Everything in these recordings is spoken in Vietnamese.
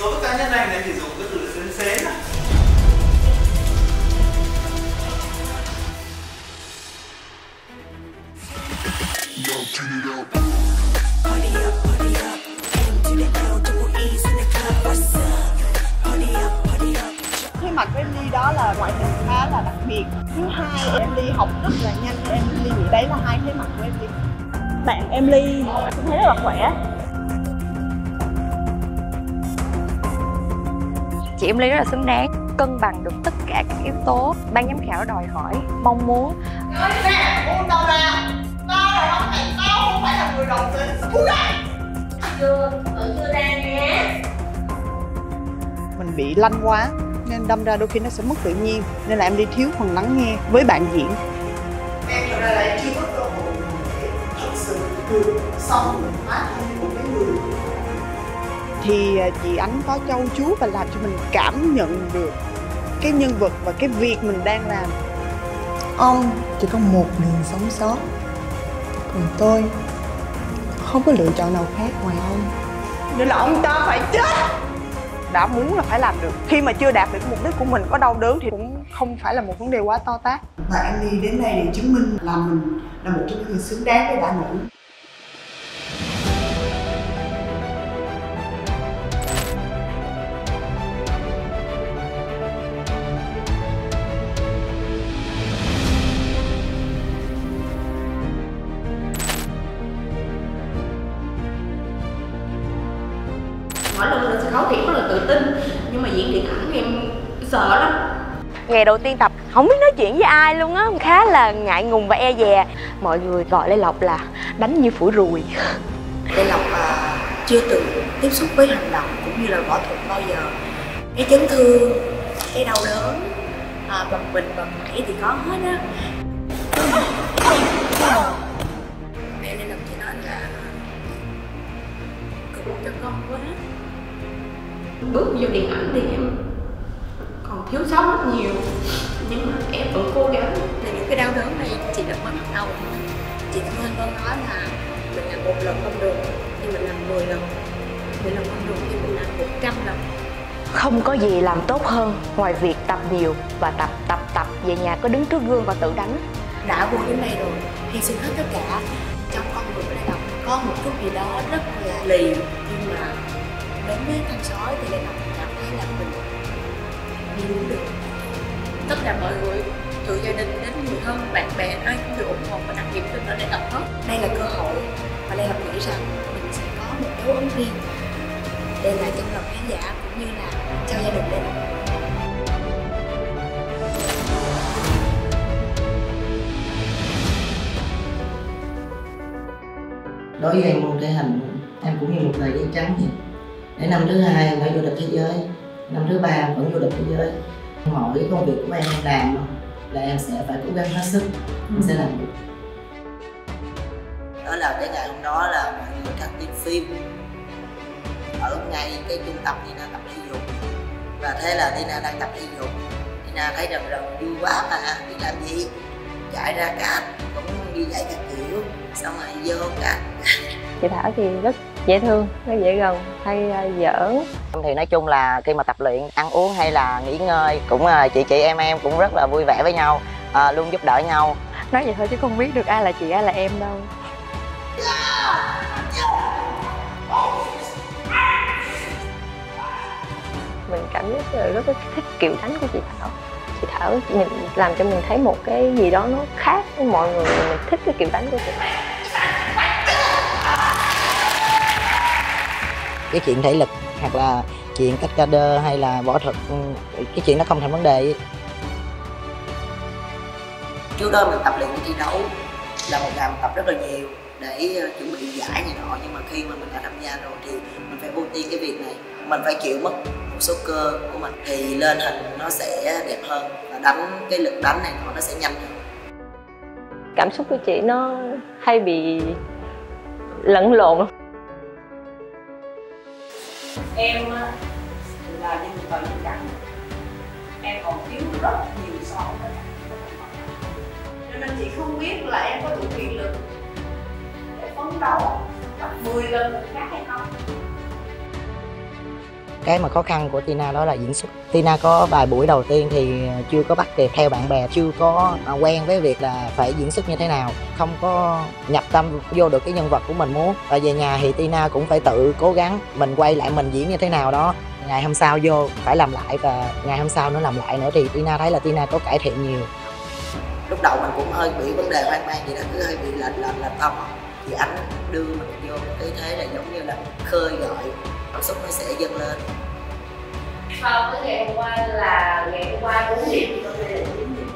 Đối với cá nhân này thì dùng cái từ sến sến này. Khi mặc của Em Ly đó là ngoại hình khá là đặc biệt. Thứ hai, Em Ly học rất là nhanh. Em Ly nghĩ đấy là hai thế mặt của Em Ly. Bạn Em Ly cũng thấy rất là khỏe. Chị Em Ly rất là xứng đáng, cân bằng được tất cả các yếu tố ban giám khảo đòi hỏi, mong muốn. Nói ra, buông tao ra. Tao là không phải, tao không phải là người đầu tiên. Buông ra. Chưa ra nhé. Mình bị lanh quá nên đâm ra đôi khi nó sẽ mất tự nhiên, nên là Em Ly thiếu phần lắng nghe với bạn diễn. Em thật ra là chưa có cơ hội thật sự được sống được hóa thân của cái người. Thì chị Ánh có châu chú và làm cho mình cảm nhận được cái nhân vật và cái việc mình đang làm. Ông chỉ có một đường sống sót, còn tôi không có lựa chọn nào khác ngoài ông. Nên là ông ta phải chết. Đã muốn là phải làm được. Khi mà chưa đạt được mục đích của mình, có đau đớn thì cũng không phải là một vấn đề quá to tát. Và Em Ly đến đây để chứng minh là mình là một trong người xứng đáng với đã ngủ. Mỗi lần lên sân khấu thì rất là tự tin, nhưng mà diễn điện ảnh thì em sợ lắm. Ngày đầu tiên tập không biết nói chuyện với ai luôn á, khá là ngại ngùng và e dè. Mọi người gọi Lê Lộc là đánh như phủi ruồi. Lê Lộc chưa từng tiếp xúc với hành động cũng như là võ thuật bao giờ. Cái chấn thương, cái đau đớn, bằng khỉ thì có hết á. Mẹ Lê Lộc chỉ nói là cực cho con quá. Bước vô điện ảnh thì em còn thiếu sót rất nhiều, nhưng mà em vẫn cố gắng. Thì những cái đau đớn này chị đừng có bắt đầu. Chị luôn luôn nói là mình làm một lần không được nhưng mình làm 10 lần, 10 lần không được nhưng mình làm 100 lần. Không có gì làm tốt hơn ngoài việc tập nhiều và tập về nhà cứ đứng trước gương và tự đánh. Đã vô đến đây rồi, hy sinh hết tất cả. Trong con người của Lê Lộc có một chút gì đó rất là lì, nhưng mà đến với thằng sói thì Lê Lộc cảm thấy là mình đi được. Tất cả mọi người, từ gia đình đến người thân, bạn bè, ai cũng được ủng hộ và đặc biệt cho Lê Lộc hết. Đây là cơ hội và Lê Lộc nghĩ rằng mình sẽ có một dấu ấn riêng. Đây là trong lòng khán giả cũng như là cho gia đình Lê Lộc. Đối với em môn thể hình, em cũng như một tờ giấy trắng vậy. Để năm thứ hai mới vô địch thế giới, năm thứ ba vẫn vô địch thế giới. Mọi công việc của em làm là em sẽ phải cố gắng hết sức, sẽ làm được. Đó là cái ngày hôm đó là mọi người cắt tiết phim ở ngay cái trung tâm Tina tập thể dục, và thế là Tina đang tập thể dục. Tina thấy rằng là vui quá mà đi làm gì, chạy ra cát cũng đi dạy các kiểu, xong rồi vô cát. Chị Thảo thì rất dễ thương, rất dễ gần, hay giỡn. Thì nói chung là khi mà tập luyện, ăn uống hay là nghỉ ngơi cũng chị em cũng rất là vui vẻ với nhau, luôn giúp đỡ nhau. Nói vậy thôi chứ không biết được ai là chị ai là em đâu. Mình cảm giác là rất thích kiểu đánh của chị Thảo. Chị Thảo nhìn làm cho mình thấy một cái gì đó nó khác với mọi người, mình thích cái kiểu đánh của chị Thảo. Cái chuyện thể lực hoặc là chuyện cách ca đơ hay là võ thuật, cái chuyện nó không thành vấn đề. Trước đó mình tập luyện thi đấu là một ngày mình tập rất là nhiều để chuẩn bị giải này nọ, nhưng mà khi mà mình đã tham gia rồi thì mình phải ưu tiên cái việc này. Mình phải chịu mất một số cơ của mình thì lên hình nó sẽ đẹp hơn, và đánh cái lực đánh này nó sẽ nhanh hơn. Cảm xúc của chị nó hay bị lẫn lộn. Em là nhân vật nhân cảnh, em còn thiếu rất nhiều so với các bạn, nên chị không biết là em có đủ quyền lực để phấn đấu 10 lần các hay không. Cái mà khó khăn của Tina đó là diễn xuất. Tina có vài buổi đầu tiên thì chưa có bắt kịp theo bạn bè, chưa có quen với việc là phải diễn xuất như thế nào, không có nhập tâm vô được cái nhân vật của mình muốn. Và về nhà thì Tina cũng phải tự cố gắng, mình quay lại mình diễn như thế nào đó, ngày hôm sau vô phải làm lại và ngày hôm sau nó làm lại nữa. Thì Tina thấy là Tina có cải thiện nhiều. Lúc đầu mình cũng hơi bị vấn đề hoang mang vậy đó, cứ hơi bị lệch tâm. Thì ảnh đưa mình vô cái thế là giống như là khơi gọi cảm xúc, nó sẽ dâng lên. Sau cái ngày hôm qua là ngày hôm qua 4 điểm, còn đây là 9 điểm.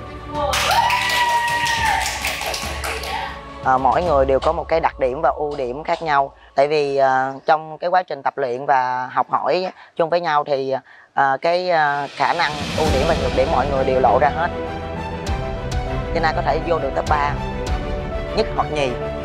Mỗi người đều có một cái đặc điểm và ưu điểm khác nhau. Tại vì trong cái quá trình tập luyện và học hỏi chung với nhau thì cái khả năng, ưu điểm và nhược điểm mọi người đều lộ ra hết. Tina có thể vô được top 3 nhất hoặc nhì.